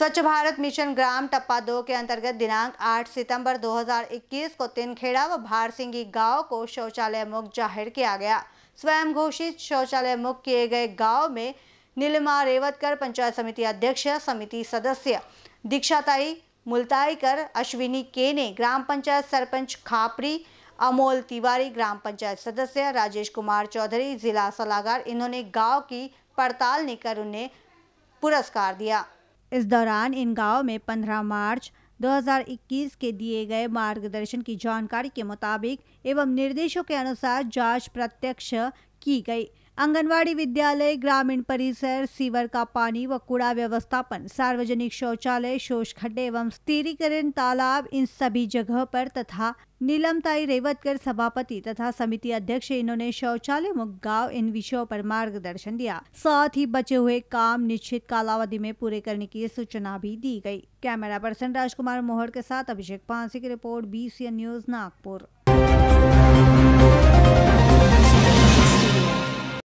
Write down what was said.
स्वच्छ भारत मिशन ग्राम टप्पा 2 के अंतर्गत दिनांक 8 सितंबर 2021 को तिनखेडा व भारसिंगी गांव को शौचालय मुक्त जाहिर किया गया। स्वयं घोषित शौचालय मुक्त किए गए गांव में नीलिमा रेवतकर पंचायत समिति अध्यक्ष, समिति सदस्य दीक्षाताई मुल्ताईकर, अश्विनी केने ग्राम पंचायत सरपंच खापरी, अमोल तिवारी ग्राम पंचायत सदस्य, राजेश कुमार चौधरी जिला सलाहकार, इन्होंने गांव की पड़ताल लेकर उन्हें पुरस्कार दिया। इस दौरान इन गांव में 15 मार्च 2021 के दिए गए मार्गदर्शन की जानकारी के मुताबिक एवं निर्देशों के अनुसार जांच प्रत्यक्ष की गई। आंगनवाड़ी विद्यालय, ग्रामीण परिसर, सीवर का पानी व कूड़ा व्यवस्थापन, सार्वजनिक शौचालय, शोष खड्डे एवं स्थिरीकरण तालाब, इन सभी जगह पर तथा नीलमताई रेवतकर सभापति तथा समिति अध्यक्ष, इन्होंने शौचालय मुक्त गाँव, इन विषयों पर मार्गदर्शन दिया। साथ ही बचे हुए काम निश्चित कालावधि में पूरे करने की सूचना भी दी गई। कैमरा पर्सन राजकुमार मोहर के साथ अभिषेक पांसी की रिपोर्ट, INBCN न्यूज, नागपुर।